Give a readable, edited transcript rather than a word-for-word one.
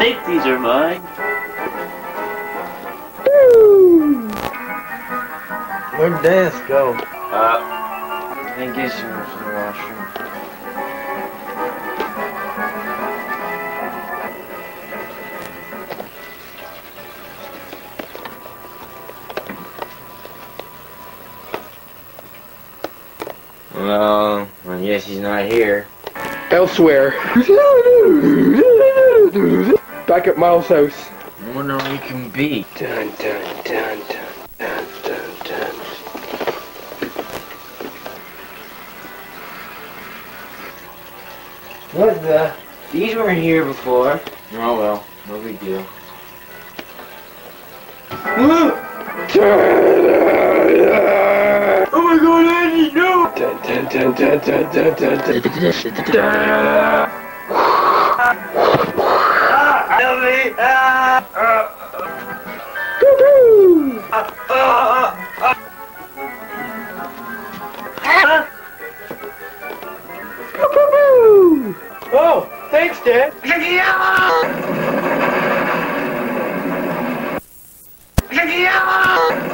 think these are mine. Woo! Where'd Dennis go? I think he's in the washroom. Well, I guess he's not here. Elsewhere. Back at Miles' house. I wonder where he can be. Dun, dun, dun, dun, dun, dun, dun. What the? These weren't here before. Oh well, no big deal. Oh my god, Andy, no! Oh, thanks, Dad.